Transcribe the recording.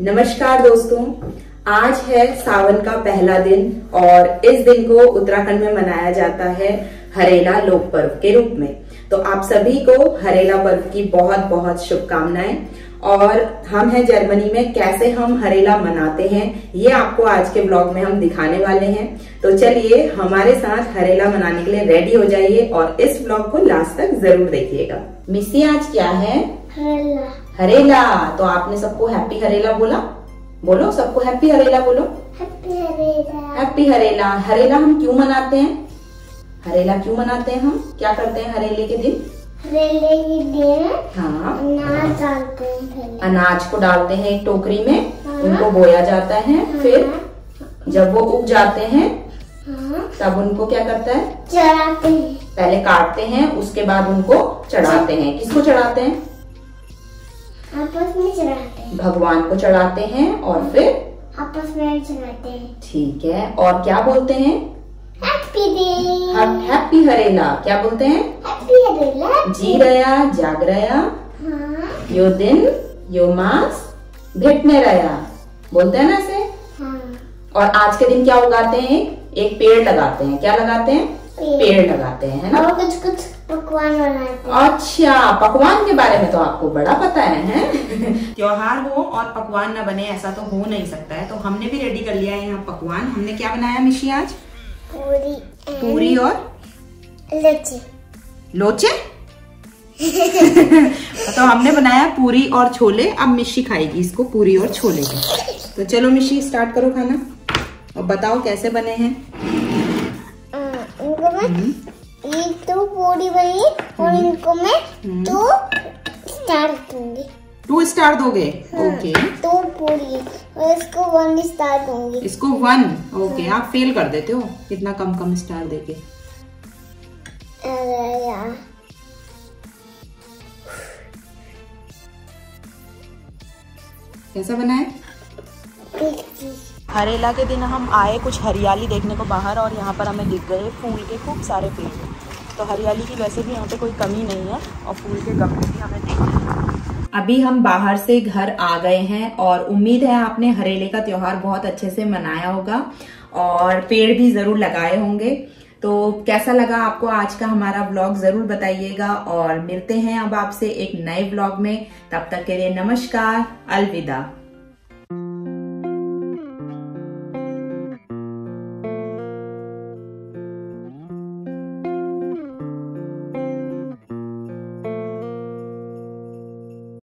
नमस्कार दोस्तों, आज है सावन का पहला दिन और इस दिन को उत्तराखंड में मनाया जाता है हरेला लोक पर्व के रूप में। तो आप सभी को हरेला पर्व की बहुत बहुत शुभकामनाएं। और हम हैं जर्मनी में, कैसे हम हरेला मनाते हैं ये आपको आज के ब्लॉग में हम दिखाने वाले हैं। तो चलिए हमारे साथ हरेला मनाने के लिए रेडी हो जाइए और इस ब्लॉग को लास्ट तक जरूर देखिएगा। मिसी, आज क्या है? हरेला। हरेला। तो आपने सबको हैप्पी हरेला बोला? बोलो, सबको हैप्पी हरेला बोलो। Happy Harela, happy Harela. हरेला हम क्यों मनाते हैं? हरेला क्यों मनाते हैं? हम क्या करते हैं हरेले के दिन? हरेले के दिन हाँ, अनाज डालते हैं। अनाज को डालते हैं एक टोकरी में, हाँ, उनको बोया जाता है, हाँ, फिर जब वो उग जाते हैं, हाँ, तब उनको क्या करता है? चढ़ाते हैं। पहले काटते हैं, उसके बाद उनको चढ़ाते हैं। किसको चढ़ाते हैं? आपस में चढ़ाते हैं। भगवान को चढ़ाते हैं और फिर आपस में चढ़ाते हैं। ठीक है। और क्या बोलते हैं? Happy day, happy Harela. क्या बोलते हैं? हैप्पी हरेला। जी रया, जाग रया, हाँ, यो दिन यो मास भेट में रया, बोलते हैं ना इसे, हाँ। और आज के दिन क्या उगाते हैं? एक पेड़ लगाते हैं। क्या लगाते हैं? पेड़ लगाते हैं, है ना। और कुछ कुछ पकवान बनाते हैं। अच्छा, पकवान के बारे में तो आपको बड़ा पता है? त्योहार हो और पकवान ना बने ऐसा तो हो नहीं सकता है। तो हमने भी रेडी कर लिया है यहाँ पकवान। हमने क्या बनाया मिशी आज? पूरी और लोचे। लोचे? तो हमने बनाया पूरी और छोले। अब मिशी खाएगी इसको, पूरी और छोले को। तो चलो मिशी, स्टार्ट करो खाना और बताओ कैसे बने हैं। एक तो पूरी बनी और इनको मैं 2 स्टार दूंगी। 2 स्टार दोगे? हाँ, ओके। 2 पूरी और इसको 1 स्टार दूंगी। इसको 1? ओके, हाँ। आप फेल कर देते हो इतना कम स्टार देके। अरे यार, कैसा बना है? हरेला के दिन हम आए कुछ हरियाली देखने को बाहर और यहाँ पर हमें दिख गए फूल के खूब सारे पेड़। तो हरियाली की वैसे भी यहाँ पे कोई कमी नहीं है और फूल के गमले भी हमें दिख गए। अभी हम बाहर से घर आ गए हैं और उम्मीद है आपने हरेले का त्योहार बहुत अच्छे से मनाया होगा और पेड़ भी जरूर लगाए होंगे। तो कैसा लगा आपको आज का हमारा ब्लॉग जरूर बताइएगा और मिलते हैं अब आपसे एक नए ब्लॉग में। तब तक के लिए नमस्कार, अलविदा।